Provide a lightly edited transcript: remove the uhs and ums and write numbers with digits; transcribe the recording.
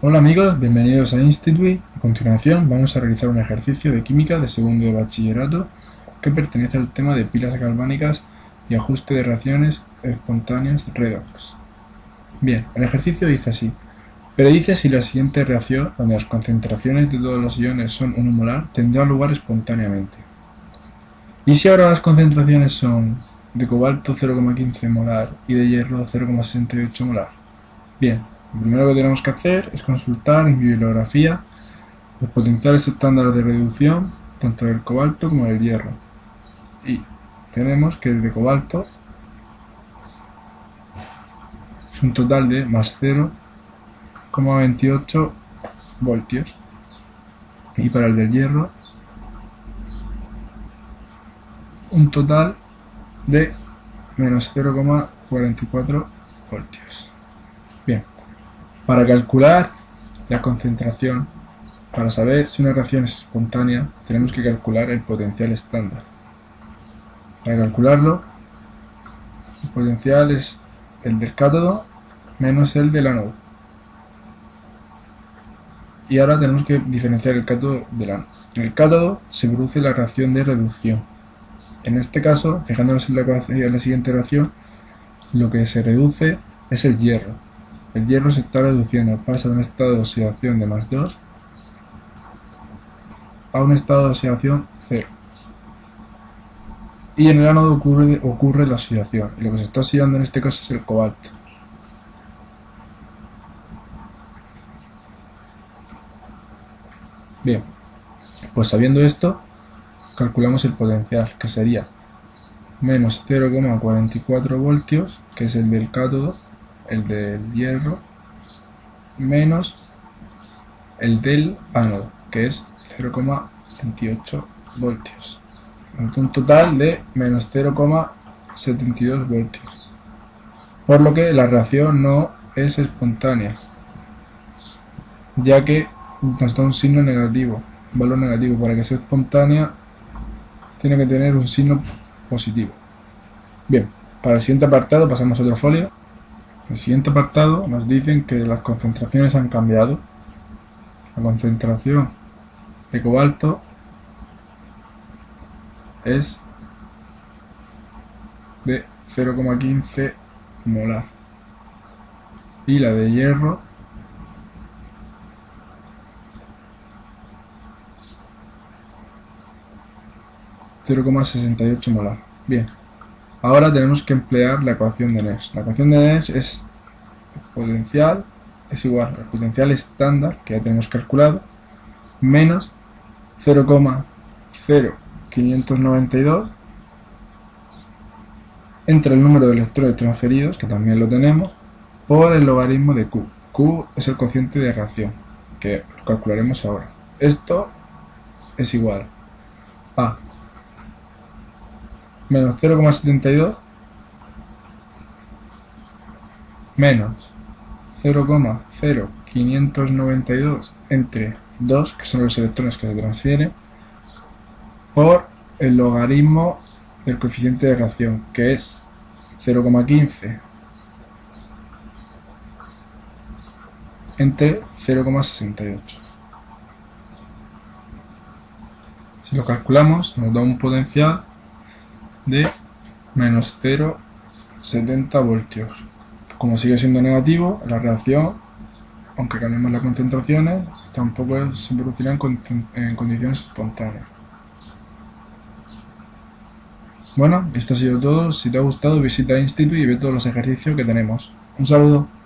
Hola amigos, bienvenidos a Institweet. A continuación vamos a realizar un ejercicio de química de segundo de bachillerato que pertenece al tema de pilas galvánicas y ajuste de reacciones espontáneas redox. Bien, el ejercicio dice así: predice si la siguiente reacción, donde las concentraciones de todos los iones son 1 molar, tendrá lugar espontáneamente. ¿Y si ahora las concentraciones son de cobalto 0,15 molar y de hierro 0,68 molar? Bien, lo primero que tenemos que hacer es consultar en bibliografía los potenciales estándares de reducción tanto del cobalto como del hierro, y tenemos que el de cobalto es un total de más 0,28 voltios y para el del hierro un total de menos 0,44 voltios. Bien, para calcular la concentración, para saber si una reacción es espontánea, tenemos que calcular el potencial estándar. Para calcularlo, el potencial es el del cátodo menos el del ánodo. Y ahora tenemos que diferenciar el cátodo del ánodo. En el cátodo se produce la reacción de reducción. En este caso, fijándonos en la siguiente reacción, lo que se reduce es el hierro. El hierro se está reduciendo, pasa de un estado de oxidación de más 2 a un estado de oxidación 0. Y en el ánodo ocurre la oxidación, y lo que se está oxidando en este caso es el cobalto. Bien, pues sabiendo esto, calculamos el potencial, que sería menos 0,44 voltios, que es el del cátodo, el del hierro, menos el del ánodo, que es 0,28 voltios. Un total de menos 0,72 voltios. Por lo que la reacción no es espontánea, ya que nos da un signo negativo, un valor negativo. Para que sea espontánea tiene que tener un signo positivo. Bien, para el siguiente apartado pasamos a otro folio. En el siguiente apartado nos dicen que las concentraciones han cambiado. La concentración de cobalto es de 0,15 molar y la de hierro ,0,68 molar. Bien. Ahora tenemos que emplear la ecuación de Nernst. La ecuación de Nernst es potencial es igual al potencial estándar, que ya tenemos calculado, menos 0,0592 entre el número de electrones transferidos, que también lo tenemos, por el logaritmo de Q. Q es el cociente de reacción, que lo calcularemos ahora. Esto es igual a menos 0,72 menos 0,0592 entre 2, que son los electrones que se transfieren, por el logaritmo del coeficiente de reacción, que es 0,15 entre 0,68. Si lo calculamos, nos da un potencial de menos 0,70 voltios. Como sigue siendo negativo, la reacción, aunque cambiemos las concentraciones, tampoco se producirá en condiciones espontáneas. Bueno, esto ha sido todo. Si te ha gustado, visita Institweet y ve todos los ejercicios que tenemos. Un saludo.